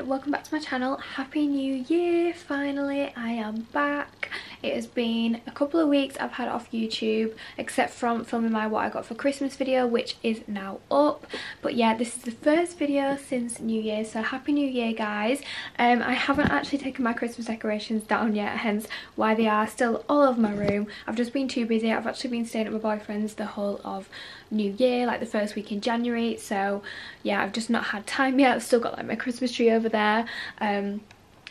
and welcome back to my channel. Happy New Year! Finally I am back. It has been a couple of weeks I've had off YouTube, except from filming my what I got for Christmas video, which is now up. But yeah, this is the first video since New Year, so happy New Year guys. I haven't actually taken my Christmas decorations down yet, hence why they are still all over my room. I've just been too busy. I've actually been staying at my boyfriend's the whole of New Year, like the first week in January, so yeah, I've just not had time yet. I've still got like my Christmas tree over there,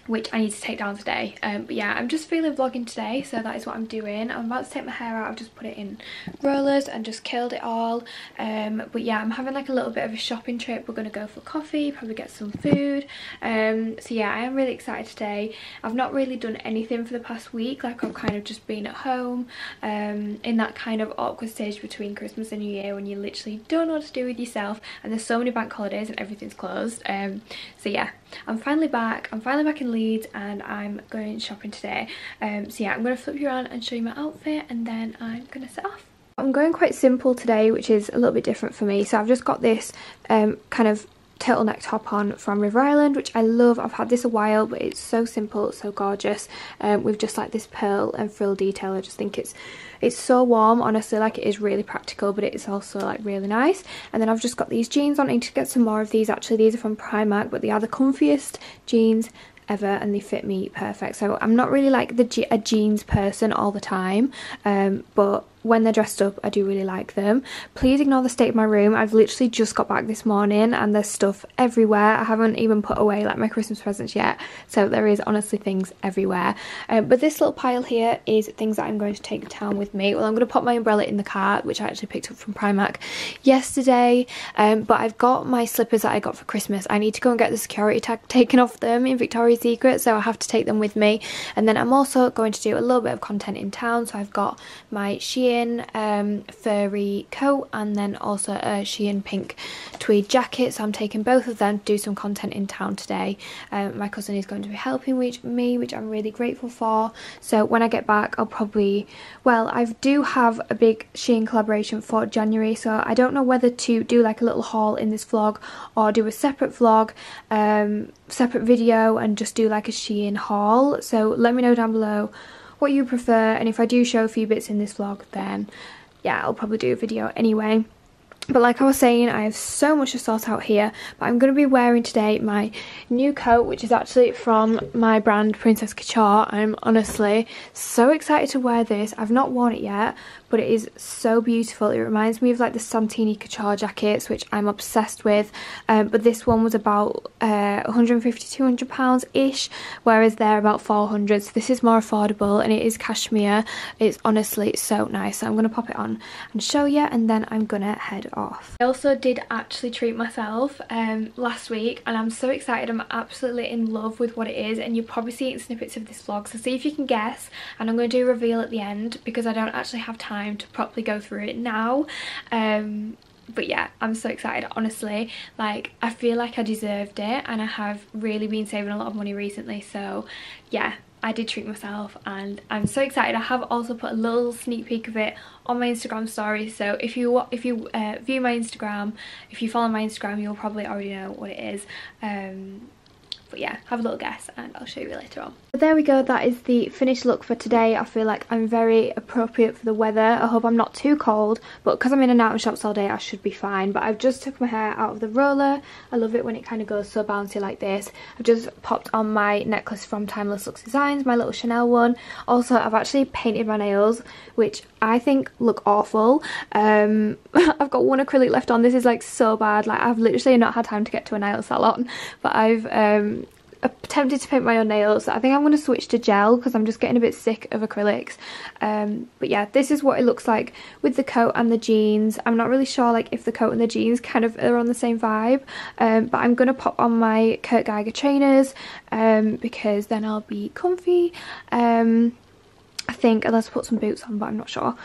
which I need to take down today. But yeah, I'm just feeling vlogging today, so that is what I'm doing. I'm about to take my hair out. I've just put it in rollers and just curled it all. But yeah, I'm having like a little bit of a shopping trip. We're going to go for coffee, probably get some food. So yeah, I am really excited today. I've not really done anything for the past week. Like I've kind of just been at home, in that kind of awkward stage between Christmas and New Year when you literally don't know what to do with yourself and there's so many bank holidays and everything's closed. So yeah, I'm finally back. I'm finally back in Leeds and I'm going shopping today. So yeah, I'm going to flip you around and show you my outfit and then I'm going to set off. I'm going quite simple today, which is a little bit different for me. So I've just got this kind of turtleneck top on from River Island, which I love. I've had this a while, but it's so simple, so gorgeous, with just like this pearl and frill detail. I just think it's so warm, honestly. Like, it is really practical, but it's also like really nice. And then I've just got these jeans on. I need to get some more of these actually. These are from Primark, but they are the comfiest jeans ever and they fit me perfect. So I'm not really like a jeans person all the time, but when they're dressed up I do really like them. Please ignore the state of my room. I've literally just got back this morning and there's stuff everywhere. I haven't even put away like my Christmas presents yet, so there is honestly things everywhere. But this little pile here is things that I'm going to take down with me. Well, I'm going to pop my umbrella in the car, which I actually picked up from Primark yesterday, but I've got my slippers that I got for Christmas. I need to go and get the security tag taken off them in Victoria's Secret, so I have to take them with me. And then I'm also going to do a little bit of content in town, so I've got my Shein furry coat and then also a Shein pink tweed jacket, so I'm taking both of them to do some content in town today. My cousin is going to be helping me, which I'm really grateful for. So when I get back I'll probably, well, I do have a big Shein collaboration for January, so I don't know whether to do like a little haul in this vlog or do a separate vlog, separate video and just do like a Shein haul. So let me know down below what you prefer, and if I do show a few bits in this vlog then yeah, I'll probably do a video anyway. But like I was saying, I have so much to sort out here. But I'm going to be wearing today my new coat, which is actually from my brand Princess Couture. I'm honestly so excited to wear this. I've not worn it yet, but it is so beautiful. It reminds me of like the Santini Couture jackets, which I'm obsessed with. But this one was about £150–200 ish, whereas they're about 400. So this is more affordable, and it is cashmere. It's honestly so nice. So I'm going to pop it on and show you, and then I'm going to head off. I also did actually treat myself last week, and I'm so excited. I'm absolutely in love with what it is, and you'll probably see it in snippets of this vlog, so see if you can guess. And I'm going to do a reveal at the end because I don't actually have time to properly go through it now. But yeah, I'm so excited, honestly. Like, I feel like I deserved it, and I have really been saving a lot of money recently, so yeah, I did treat myself and I'm so excited. I have also put a little sneak peek of it on my Instagram story, so if you view my Instagram, if you follow my Instagram, you'll probably already know what it is. But yeah, have a little guess and I'll show you later on. But there we go, that is the finished look for today. I feel like I'm very appropriate for the weather. I hope I'm not too cold, but because I'm in and out of shops all day I should be fine. But I've just took my hair out of the roller. I love it when it kind of goes so bouncy like this. I've just popped on my necklace from Timeless Luxe Designs, my little Chanel one. Also, I've actually painted my nails, which I think look awful. I've got one acrylic left on. This is like so bad. Like, I've literally not had time to get to a nail salon, but I've attempted to paint my own nails. I think I'm going to switch to gel because I'm just getting a bit sick of acrylics. But yeah, this is what it looks like with the coat and the jeans. I'm not really sure like if the coat and the jeans kind of are on the same vibe, but I'm going to pop on my Kurt Geiger trainers because then I'll be comfy. I think, unless I put some boots on, but I'm not sure.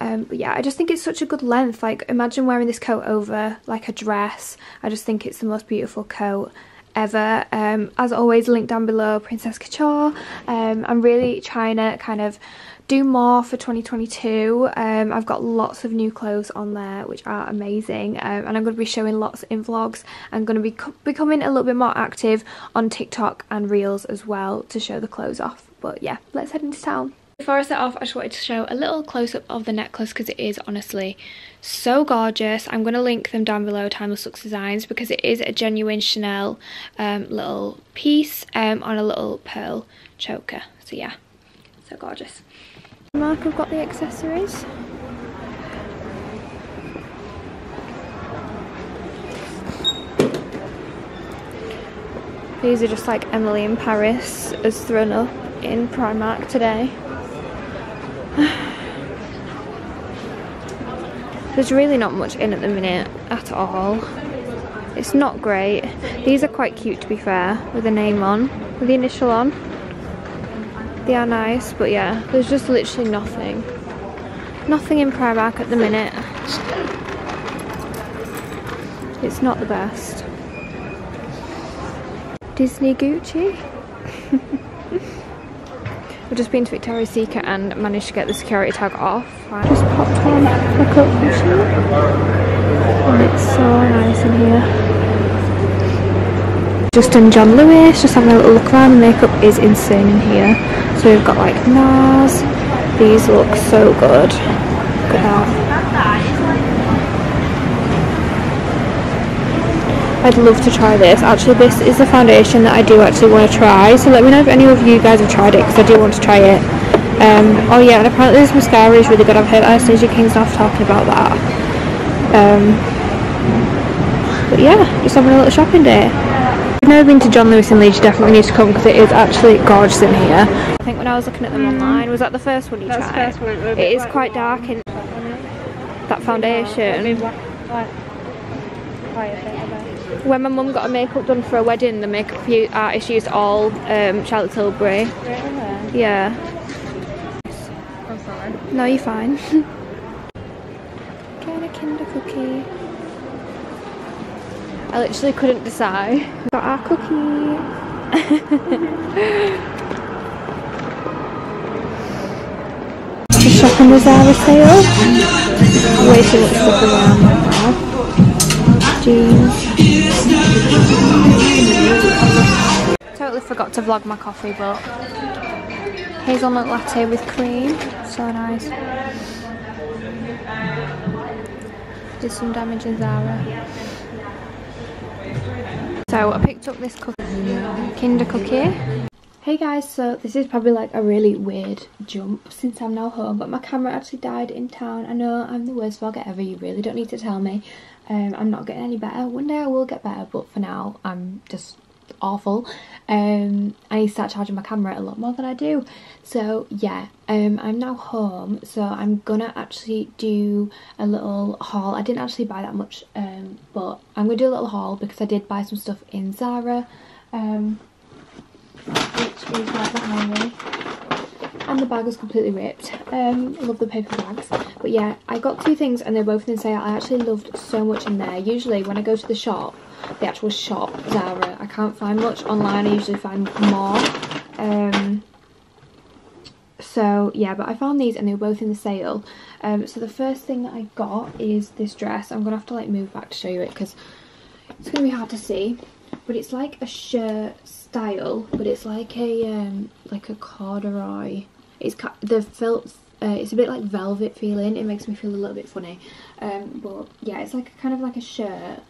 But yeah, I just think it's such a good length. Like, imagine wearing this coat over like a dress. I just think it's the most beautiful coat ever. As always, link down below, Princess Couture. I'm really trying to kind of do more for 2022. I've got lots of new clothes on there which are amazing, and I'm going to be showing lots in vlogs. I'm going to be becoming a little bit more active on TikTok and Reels as well to show the clothes off. But yeah, let's head into town. Before I set off, I just wanted to show a little close-up of the necklace because it is honestly so gorgeous. I'm going to link them down below, Timeless Luxe Designs, because it is a genuine Chanel little piece on a little pearl choker. So yeah, so gorgeous. Mark, I've got the accessories. These are just like Emily in Paris has thrown up in Primark today. There's really not much in at the minute at all. It's not great. These are quite cute to be fair, with the name on, with the initial on. They are nice, but yeah, there's just literally nothing. Nothing in Primark at the minute. It's not the best. Disney Gucci. I've just been to Victoria's Secret and managed to get the security tag off. I just popped on the coat machine. Oh, it's so nice in here. Just in John Lewis, just having a little look around. Makeup is insane in here. So we've got like NARS. These look so good. Look at that. I'd love to try this. Actually, this is the foundation that I do actually want to try. So let me know if any of you guys have tried it, because I do want to try it. Oh yeah, and apparently this mascara is really good. I've heard Anastasia King's off talking about that. But yeah, just having a little shopping day. I've never been to John Lewis in Leeds, you definitely need to come because it is actually gorgeous in here. I think when I was looking at them online, was that the first one you tried? That's the first one. It is quite dark in that foundation. When my mum got her makeup done for a wedding, the makeup artist used all Charlotte Tilbury. Really? Yeah. I'm sorry. No, you're fine. Get a Kinder cookie. I literally couldn't decide. Got our cookie. Just shopping the Zara sale. Way too much stuff around right now. Jeans. Totally forgot to vlog my coffee, but hazelnut latte with cream. So nice. Did some damage in Zara. So I picked up this Kinder cookie. Hey guys, so this is probably like a really weird jump since I'm now home, but my camera actually died in town. I know I'm the worst vlogger ever, you really don't need to tell me. I'm not getting any better. One day I will get better, but for now I'm just awful. I need to start charging my camera a lot more than I do. So yeah, I'm now home, so I'm gonna actually do a little haul. I didn't actually buy that much, but I'm gonna do a little haul because I did buy some stuff in Zara, which is right behind me, and the bag was completely ripped. I love the paper bags, but yeah, I got two things and they're both in sale. I actually loved so much in there. Usually when I go to the shop, the actual shop Zara, I can't find much online. I usually find more, so yeah, but I found these and they were both in the sale. So the first thing that I got is this dress. I'm gonna have to like move back to show you it because it's gonna be hard to see, but it's like a shirt style, but it's like a corduroy. It's the felt. It's a bit like velvet feeling. It makes me feel a little bit funny, but yeah, it's like kind of like a shirt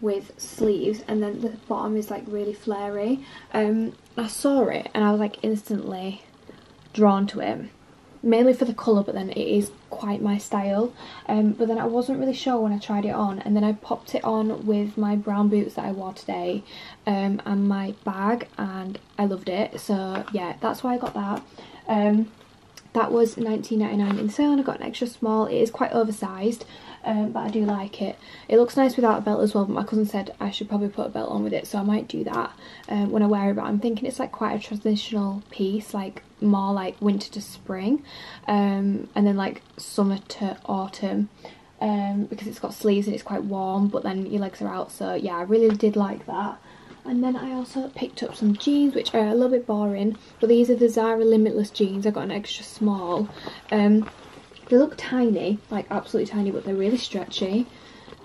with sleeves, and then the bottom is like really flary. I saw it and I was like instantly drawn to it, mainly for the colour, but then it is quite my style. But then I wasn't really sure when I tried it on, and then I popped it on with my brown boots that I wore today, and my bag, and I loved it. So yeah, that's why I got that. That was £19.99 in sale, and I got an extra small. It is quite oversized, but I do like it. It looks nice without a belt as well, but my cousin said I should probably put a belt on with it, so I might do that when I wear it. But I'm thinking it's like quite a transitional piece, like more like winter to spring, and then like summer to autumn, because it's got sleeves and it's quite warm, but then your legs are out. So yeah, I really did like that. And then I also picked up some jeans, which are a little bit boring, but these are the Zara Limitless jeans. I got an extra small. They look tiny, like absolutely tiny, but they're really stretchy.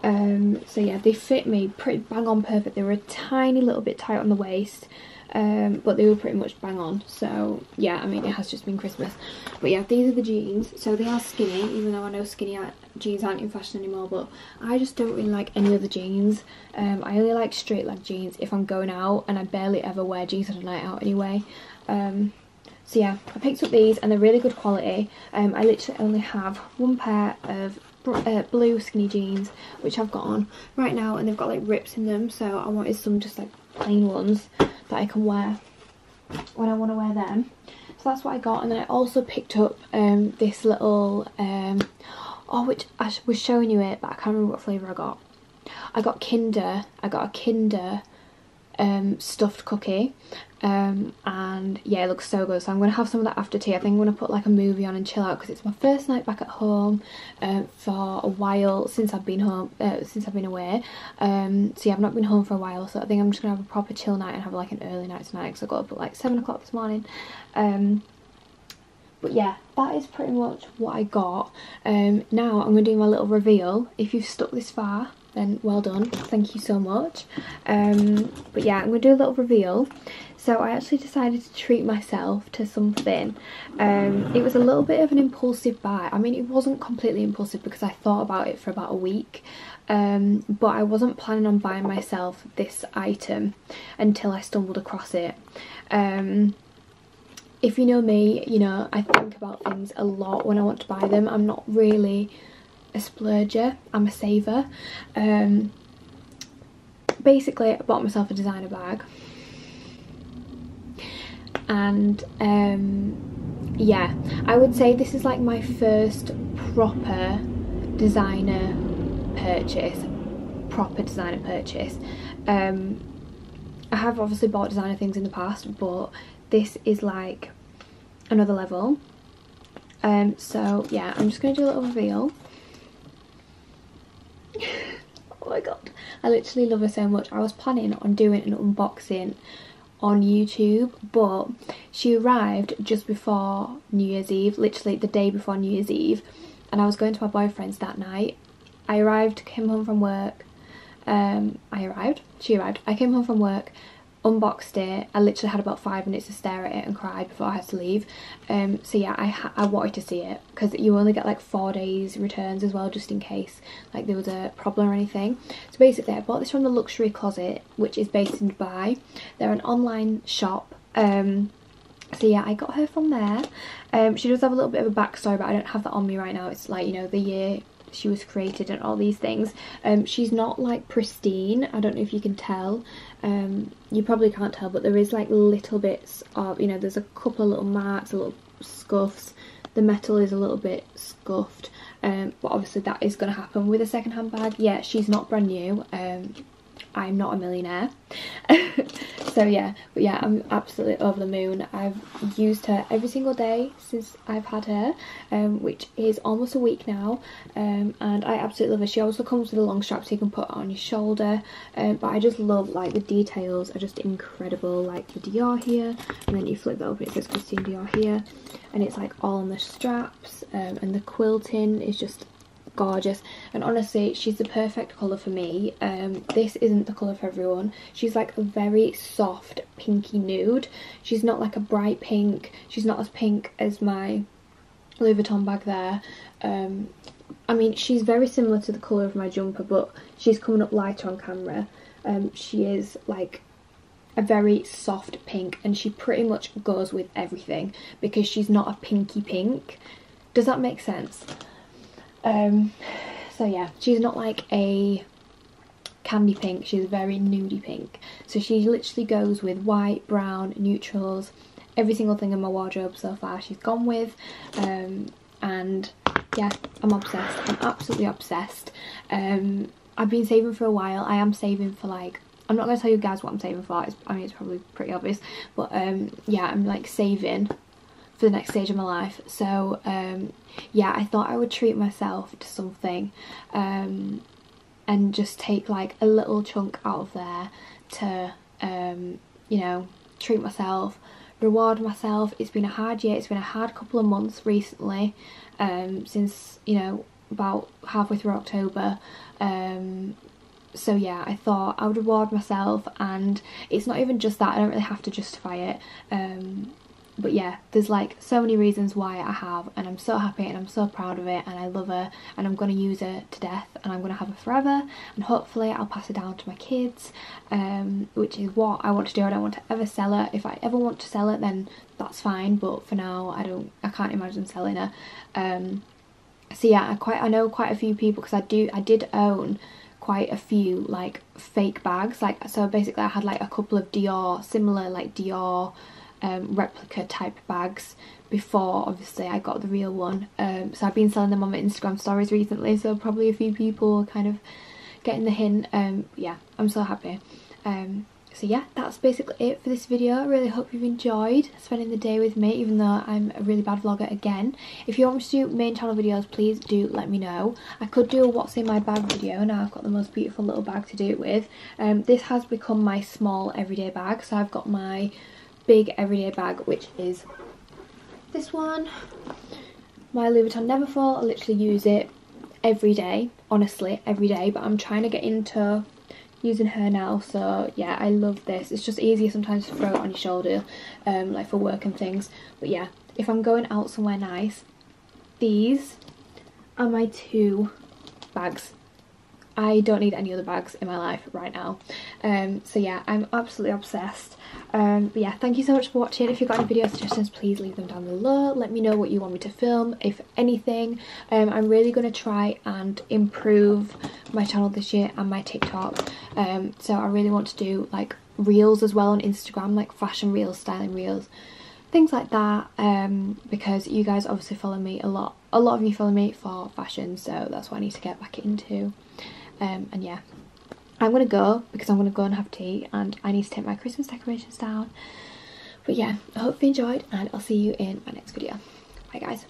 So yeah, they fit me pretty bang on perfect. They were a tiny little bit tight on the waist, but they were pretty much bang on. So yeah, I mean, it has just been Christmas. But yeah, these are the jeans. So they are skinny, even though I know skinny jeans aren't in fashion anymore, but I just don't really like any other jeans. I only like straight leg jeans if I'm going out, and I barely ever wear jeans on a night out anyway. So yeah, I picked up these and they're really good quality. I literally only have one pair of blue skinny jeans, which I've got on right now, and they've got like rips in them, so I wanted some just like plain ones that I can wear when I want to wear them. So that's what I got. And then I also picked up this little which I was showing you it, but I can't remember what flavour I got. I got Kinder. I got a Kinder stuffed cookie, and yeah, it looks so good. So I'm gonna have some of that after tea. I think I'm gonna put like a movie on and chill out, because it's my first night back at home for a while, since I've been home, since I've been away. So yeah, I've not been home for a while, so I think I'm just gonna have a proper chill night and have like an early night tonight, because I got up at like 7 o'clock this morning. But yeah, that is pretty much what I got. Now I'm gonna do my little reveal. If you've stuck this far, then well done, thank you so much. But yeah, I'm gonna do a little reveal. So I actually decided to treat myself to something. It was a little bit of an impulsive buy. I mean, it wasn't completely impulsive, because I thought about it for about a week, but I wasn't planning on buying myself this item until I stumbled across it. If you know me, you know I think about things a lot when I want to buy them. I'm not really a splurger, I'm a saver. Basically, I bought myself a designer bag, and yeah, I would say this is like my first proper designer purchase, I have obviously bought designer things in the past, but this is like another level. So yeah, I'm just gonna do a little reveal. Oh my god, I literally love her so much. I was planning on doing an unboxing on YouTube, but she arrived just before New Year's Eve, literally the day before New Year's Eve, and I was going to my boyfriend's that night. I arrived, came home from work, she arrived, I came home from work, unboxed it. I literally had about 5 minutes to stare at it and cry before I had to leave. So yeah, I wanted to see it, because you only get like 4 days returns as well, just in case like there was a problem or anything. So basically, I bought this from the Luxury Closet, which is based in Dubai. They're an online shop. So yeah, I got her from there. She does have a little bit of a backstory, but I don't have that on me right now. It's like, you know, the year she was created and all these things. She's not like pristine, I don't know if you can tell. You probably can't tell, but there is like little bits of, you know, there's a couple of little marks, a little scuffs. The metal is a little bit scuffed, but obviously that is going to happen with a secondhand bag. Yeah, she's not brand new. I'm not a millionaire. So yeah, but yeah, I'm absolutely over the moon. I've used her every single day since I've had her, which is almost a week now, and I absolutely love her. She also comes with a long strap, so you can put it on your shoulder, but I just love like the details are just incredible, like the Dior here, and then you flip that open, it says Christian Dior here, and it's like all on the straps, and the quilting is just gorgeous. And honestly, she's the perfect colour for me. This isn't the colour for everyone. She's like a very soft pinky nude. She's not like a bright pink, she's not as pink as my Louis Vuitton bag there. I mean, she's very similar to the colour of my jumper, but she's coming up lighter on camera. She is like a very soft pink, and she pretty much goes with everything, because she's not a pinky pink. Does that make sense? So yeah, she's not like a candy pink, she's very nudie pink. So she literally goes with white, brown, neutrals, every single thing in my wardrobe so far she's gone with. And yeah, I'm obsessed, I'm absolutely obsessed. I've been saving for a while. I am saving for like, I'm not going to tell you guys what I'm saving for, I mean it's probably pretty obvious, but yeah, I'm like saving for the next stage of my life. So yeah, I thought I would treat myself to something, and just take like a little chunk out of there to you know, treat myself, reward myself. It's been a hard year, it's been a hard couple of months recently, since, you know, about halfway through October. So yeah, I thought I would reward myself, and it's not even just that, I don't really have to justify it. But yeah, there's like so many reasons why I have, and I'm so happy and I'm so proud of it, and I love her, and I'm going to use her to death, and I'm going to have her forever, and hopefully I'll pass it down to my kids, which is what I want to do. I don't want to ever sell her. If I ever want to sell it, then that's fine, but for now I can't imagine selling her. So yeah, I know quite a few people, because I did own quite a few like fake bags, like, so basically I had like a couple of Dior, similar like Dior replica type bags before obviously I got the real one. So I've been selling them on my Instagram stories recently, so probably a few people are kind of getting the hint. Yeah, I'm so happy. So yeah, that's basically it for this video. I really hope you've enjoyed spending the day with me, even though I'm a really bad vlogger again. If you want me to do main channel videos, please do let me know. I could do a what's in my bag video. Now I've got the most beautiful little bag to do it with. This has become my small everyday bag, so I've got my big everyday bag, which is this one, my Louis Vuitton Neverfull. I literally use it every day, honestly, every day, but I'm trying to get into using her now, so yeah, I love this. It's just easier sometimes to throw it on your shoulder, like for work and things. But yeah, if I'm going out somewhere nice, these are my two bags. I don't need any other bags in my life right now. So yeah, I'm absolutely obsessed. But yeah, thank you so much for watching. If you've got any video suggestions, please leave them down below. Let me know what you want me to film, if anything. I'm really going to try and improve my channel this year and my TikTok. So I really want to do like reels as well on Instagram, like fashion reels, styling reels, things like that, because you guys obviously follow me a lot of you follow me for fashion, so that's what I need to get back into. And yeah, I'm gonna go, because I'm gonna go and have tea, and I need to take my Christmas decorations down. But yeah, I hope you enjoyed, and I'll see you in my next video. Bye guys.